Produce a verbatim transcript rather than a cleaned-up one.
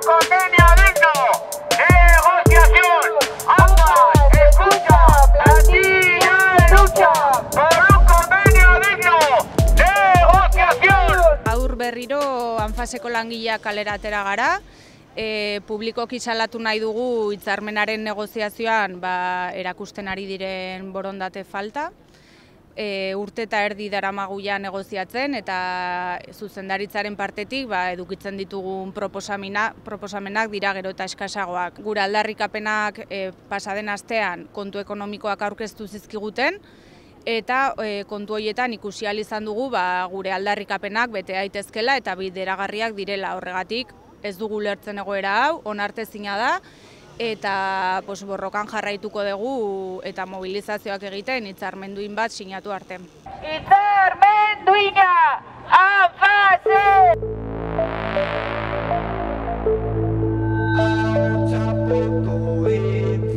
convenio digno de negociación. ANFAS, escucha, plantilla y lucha por un convenio digno de negociación. Aur berriro ANFASeko langileak kalera atera gara. E, publikoki salatu nahi dugu hitzarmenaren negoziazioan ba, erakusten ari diren borondate falta. E, urte eta erdi daramaguia negoziatzen eta zuzendaritzaren partetik ba, edukitzen ditugun proposamenak dira gero eta eskasagoak. Gure aldarrikapenak e, pasaden astean kontu ekonomikoak aurkeztu zizkiguten eta e, kontu horietan ikusi ahal izan dugu ba, gure aldarrikapenak bete daitezkela eta bideragarriak direla horregatik. Ez dugu ulertzen egoera hau, onartezina da, eta pues, borrokan jarraituko dugu eta mobilizazioak egiten hitzarmenduin bat sinatu arte. Hitzarmenduina, ANFAS!